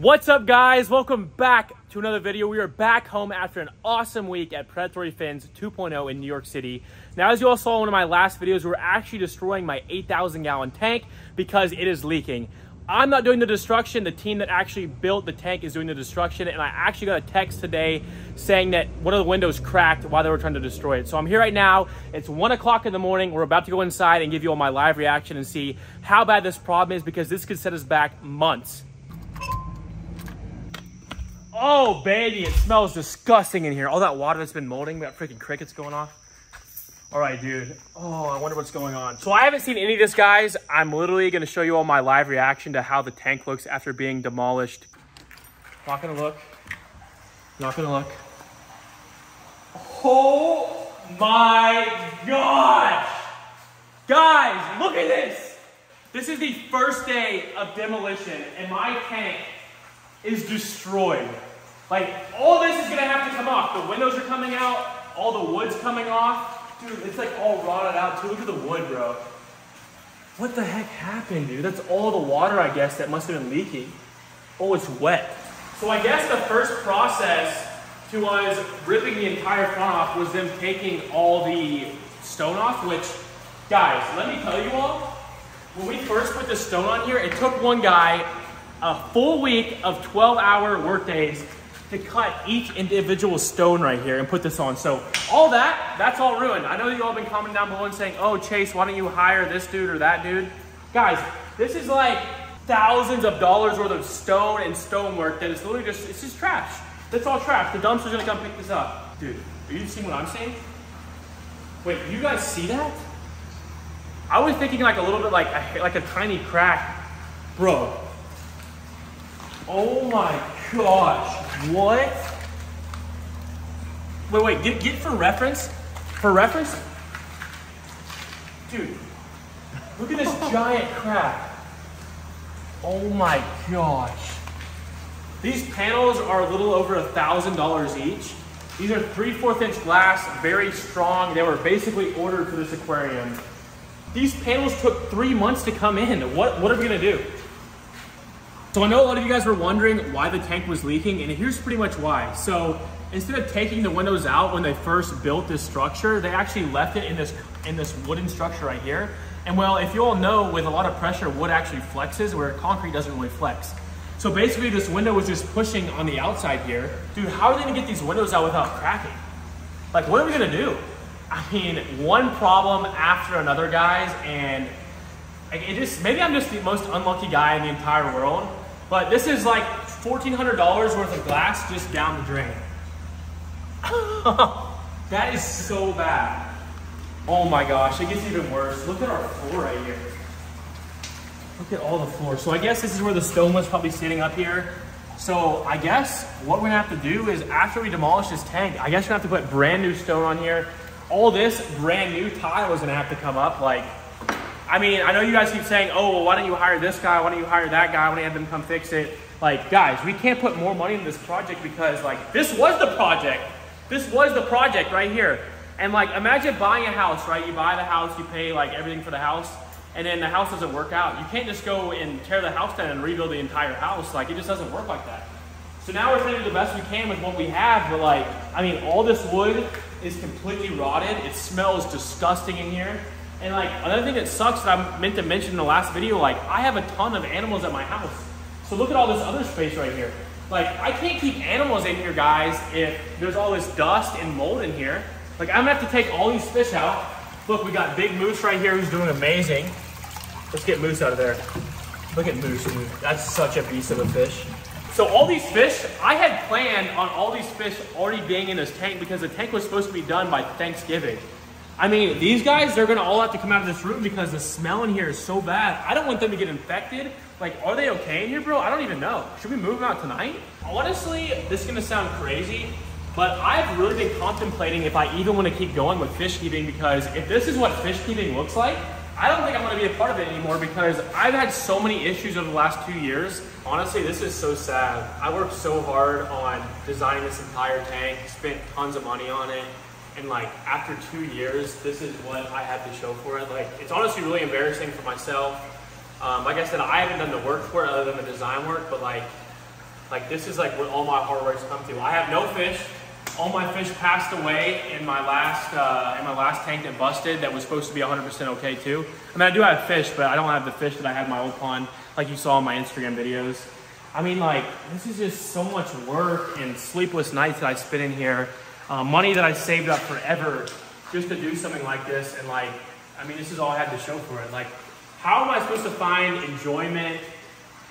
What's up, guys? Welcome back to another video. We are back home after an awesome week at Predatory Fins 2.0 in New York City. Now, as you all saw in one of my last videos, we're actually destroying my 8,000 gallon tank because it is leaking. I'm not doing the destruction. The team that actually built the tank is doing the destruction, and I actually got a text today saying that one of the windows cracked while they were trying to destroy it. So I'm here right now. It's 1 o'clock in the morning. We're about to go inside and give you all my live reaction and see how bad this problem is, because this could set us back months. Oh, baby, it smells disgusting in here. All that water that's been molding, we got freaking crickets going off. All right, dude. Oh, I wonder what's going on. So I haven't seen any of this, guys. I'm literally going to show you all my live reaction to how the tank looks after being demolished. Not going to look. Not going to look. Oh, my gosh. Guys, look at this. This is the first day of demolition, and my tank is destroyed. Like, all this is gonna have to come off. The windows are coming out, all the wood's coming off. Dude, it's like all rotted out too. Look at the wood, bro. What the heck happened, dude? That's all the water, I guess, that must have been leaking. Oh, it's wet. So I guess the first process to us ripping the entire front off was them taking all the stone off, which, guys, let me tell you all, when we first put the stone on here, it took one guy a full week of 12-hour workdays to cut each individual stone right here and put this on. So all that's all ruined. I know you all been commenting down below and saying, oh, Chase, why don't you hire this dude or that dude? Guys, this is like thousands of dollars worth of stone and stonework that is literally just, it's just trash. That's all trash. The dumpster's gonna come pick this up. Dude, are you seeing what I'm seeing? Wait, you guys see that? I was thinking like a little bit like a tiny crack, bro. Oh my gosh, what? Wait, get for reference? Dude, look at this giant crack. Oh my gosh. These panels are a little over $1,000 each. These are 3/4" glass, very strong. They were basically ordered for this aquarium. These panels took 3 months to come in. What are we gonna do? So I know a lot of you guys were wondering why the tank was leaking, and here's pretty much why. So instead of taking the windows out when they first built this structure, they actually left it in this wooden structure right here. And well, if you all know, with a lot of pressure, wood actually flexes where concrete doesn't really flex. So basically this window was just pushing on the outside here. Dude, how are they gonna get these windows out without cracking? Like, what are we gonna do? I mean, one problem after another, guys, and it just, maybe I'm just the most unlucky guy in the entire world. But this is like $1,400 worth of glass just down the drain. That is so bad. Oh my gosh, it gets even worse. Look at our floor right here. Look at all the floor. So I guess this is where the stone was probably sitting up here. So I guess what we're gonna have to do is, after we demolish this tank, I guess we're gonna have to put brand new stone on here. All this brand new tile is gonna have to come up. Like, I mean, I know you guys keep saying, oh, well, why don't you hire this guy? Why don't you hire that guy? Why don't you have them come fix it? Like, guys, we can't put more money in this project because, like, this was the project. This was the project right here. And, like, imagine buying a house, right? You buy the house, you pay, like, everything for the house, and then the house doesn't work out. You can't just go and tear the house down and rebuild the entire house. Like, it just doesn't work like that. So now we're trying to do the best we can with what we have. But, like, I mean, all this wood is completely rotted. It smells disgusting in here. And like, another thing that sucks that I meant to mention in the last video, like, I have a ton of animals at my house. So look at all this other space right here. Like, I can't keep animals in here, guys, if there's all this dust and mold in here. Like, I'm gonna have to take all these fish out. Look, we got Big Moose right here who's doing amazing. Let's get Moose out of there. Look at Moose, dude. That's such a beast of a fish. So all these fish, I had planned on all these fish already being in this tank because the tank was supposed to be done by Thanksgiving. I mean, these guys, they're gonna all have to come out of this room because the smell in here is so bad. I don't want them to get infected. Like, are they okay in here, bro? I don't even know. Should we move them out tonight? Honestly, this is gonna sound crazy, but I've really been contemplating if I even wanna keep going with fish keeping, because if this is what fish keeping looks like, I don't think I'm gonna be a part of it anymore because I've had so many issues over the last 2 years. Honestly, this is so sad. I worked so hard on designing this entire tank, spent tons of money on it. And like, after 2 years, this is what I had to show for it. Like, it's honestly really embarrassing for myself. Like I said, I haven't done the work for it other than the design work, but like, Like, this is like where all my hard work's come to. I have no fish. All my fish passed away in my last tank that busted, that was supposed to be 100% okay too. I mean, I do have fish, but I don't have the fish that I had in my old pond, like you saw in my Instagram videos. I mean, like, this is just so much work and sleepless nights that I spent in here. Money that I saved up forever just to do something like this. And like, I mean, this is all I had to show for it. Like, how am I supposed to find enjoyment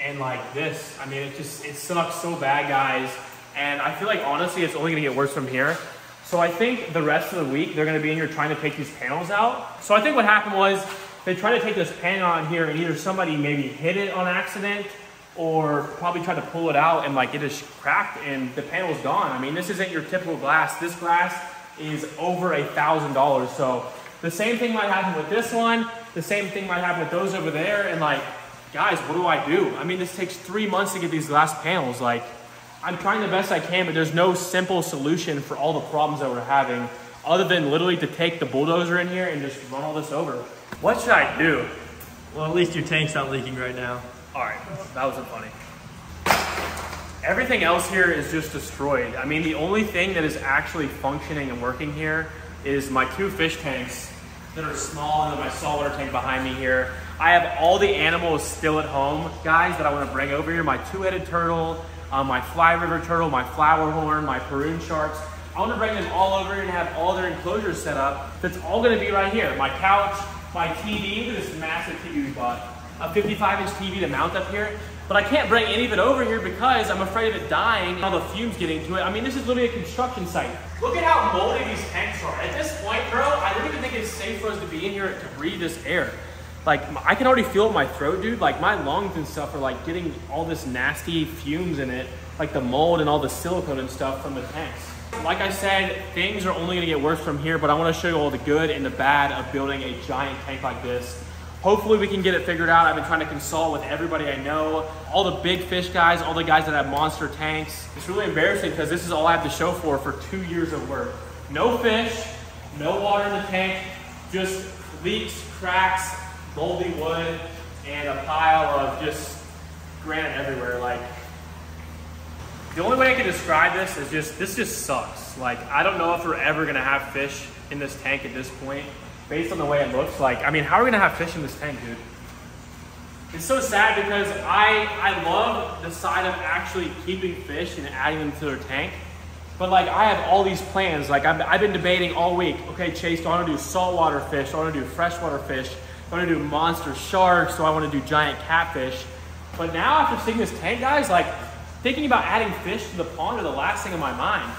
and like this? I mean, it sucks so bad, guys. And I feel like, honestly, it's only gonna get worse from here. So I think the rest of the week, they're gonna be in here trying to take these panels out. So I think what happened was they tried to take this panel out here, and either somebody maybe hit it on accident or probably tried to pull it out, and like it is cracked and the panel's gone. I mean, this isn't your typical glass. This glass is over $1,000. So the same thing might happen with this one. The same thing might happen with those over there. And like, guys, what do? I mean, this takes 3 months to get these glass panels. Like, I'm trying the best I can, but there's no simple solution for all the problems that we're having, other than literally to take the bulldozer in here and just run all this over. What should I do? Well, at least your tank's not leaking right now. All right, that wasn't funny. Everything else here is just destroyed. I mean, the only thing that is actually functioning and working here is my two fish tanks that are small, and then my saltwater tank behind me here. I have all the animals still at home, guys, that I want to bring over here. My two-headed turtle, my fly river turtle, my flower horn, my Perun sharks. I want to bring them all over here and have all their enclosures set up. That's all going to be right here. My couch, my TV, look at this massive TV we bought. A 55-inch TV to mount up here, but I can't bring any of it over here because I'm afraid of it dying and all the fumes getting to it. I mean, this is literally a construction site. Look at how moldy these tanks are. At this point, bro, I don't even think it's safe for us to be in here to breathe this air. Like, I can already feel it in my throat, dude. Like, my lungs and stuff are like getting all this nasty fumes in it, like the mold and all the silicone and stuff from the tanks. Like I said, things are only gonna get worse from here, but I wanna show you all the good and the bad of building a giant tank like this. Hopefully we can get it figured out. I've been trying to consult with everybody I know, all the big fish guys, all the guys that have monster tanks. It's really embarrassing because this is all I have to show for 2 years of work. No fish, no water in the tank, just leaks, cracks, moldy wood, and a pile of just granite everywhere. Like, the only way I can describe this is just, this just sucks. Like, I don't know if we're ever gonna have fish in this tank at this point, based on the way it looks like. I mean, how are we gonna have fish in this tank, dude? It's so sad because I love the side of actually keeping fish and adding them to their tank. But like, I have all these plans. Like, I've been debating all week. Okay, Chase, do I wanna do saltwater fish? Do I wanna do freshwater fish? Do I wanna do monster sharks? Do I wanna do giant catfish? But now after seeing this tank, guys, like, thinking about adding fish to the pond are the last thing in my mind.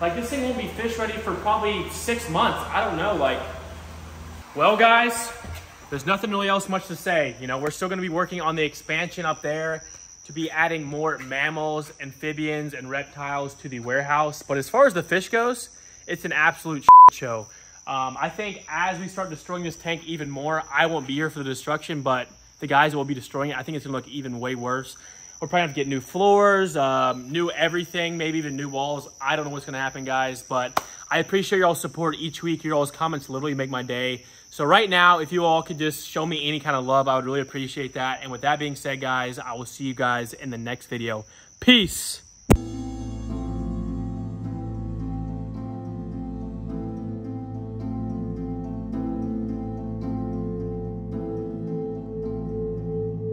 Like, this thing won't be fish ready for probably 6 months. I don't know, like, well, guys, there's nothing really else much to say. You know, we're still gonna be working on the expansion up there to be adding more mammals, amphibians, and reptiles to the warehouse. But as far as the fish goes, it's an absolute shit show. I think as we start destroying this tank even more, I won't be here for the destruction, but the guys will be destroying it. I think it's gonna look even way worse. We're probably gonna have to get new floors, new everything, maybe even new walls. I don't know what's gonna happen, guys, but I appreciate y'all's support each week. Your all's comments literally make my day. So right now, if you all could just show me any kind of love, I would really appreciate that. And with that being said, guys, I will see you guys in the next video. Peace.